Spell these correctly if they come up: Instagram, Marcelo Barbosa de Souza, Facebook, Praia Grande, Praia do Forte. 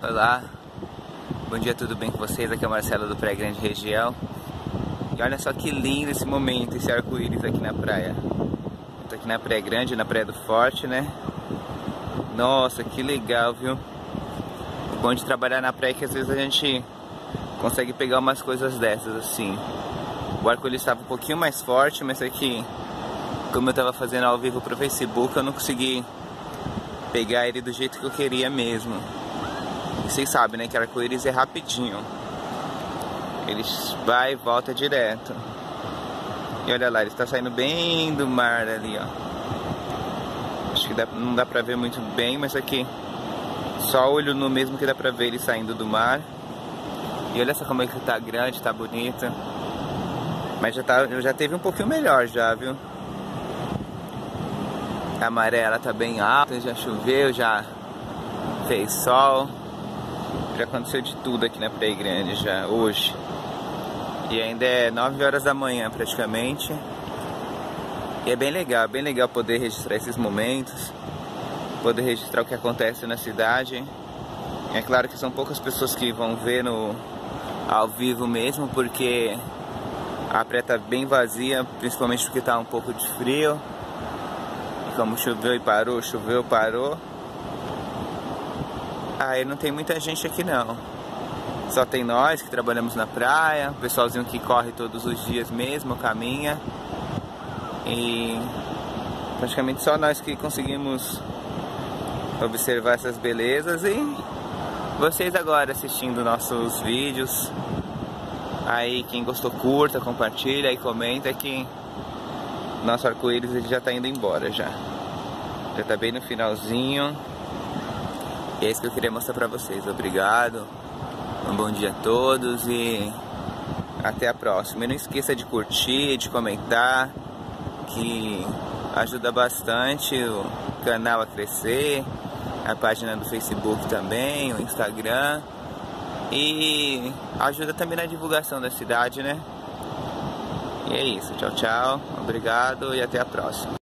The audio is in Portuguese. Olá, bom dia, tudo bem com vocês? Aqui é o Marcelo do Praia Grande região. E olha só que lindo esse momento, esse arco-íris aqui na praia. Eu tô aqui na Praia Grande, na Praia do Forte, né? Nossa, que legal, viu? É bom de trabalhar na praia que às vezes a gente consegue pegar umas coisas dessas, assim. O arco-íris estava um pouquinho mais forte, mas é que, como eu tava fazendo ao vivo pro Facebook, eu não consegui pegar ele do jeito que eu queria mesmo. Vocês sabem, né, que arco-íris é rapidinho. Eles vai e volta direto. E olha lá, ele está saindo bem do mar ali, ó. Acho que não dá pra ver muito bem, mas aqui só olho no mesmo que dá pra ver ele saindo do mar. E olha só como é que tá grande, tá bonita. Mas já teve um pouquinho melhor já, viu? A maré, ela tá bem alta, já choveu, já fez sol. Já aconteceu de tudo aqui na Praia Grande já, hoje. E ainda é 9 horas da manhã praticamente. E é bem legal poder registrar esses momentos. Poder registrar o que acontece na cidade. É claro que são poucas pessoas que vão ver no ao vivo mesmo, porque a praia tá bem vazia, principalmente porque tá um pouco de frio. E como choveu e parou. Aí não tem muita gente aqui não. Só tem nós que trabalhamos na praia, o pessoalzinho que corre todos os dias mesmo, caminha. E praticamente só nós que conseguimos observar essas belezas. E vocês agora assistindo nossos vídeos. Aí quem gostou curta, compartilha e comenta, que nosso arco-íris já tá indo embora já. Já tá bem no finalzinho. E é isso que eu queria mostrar pra vocês. Obrigado, um bom dia a todos e até a próxima. E não esqueça de curtir, de comentar, que ajuda bastante o canal a crescer, a página do Facebook também, o Instagram. E ajuda também na divulgação da cidade, né? E é isso, tchau, tchau, obrigado e até a próxima.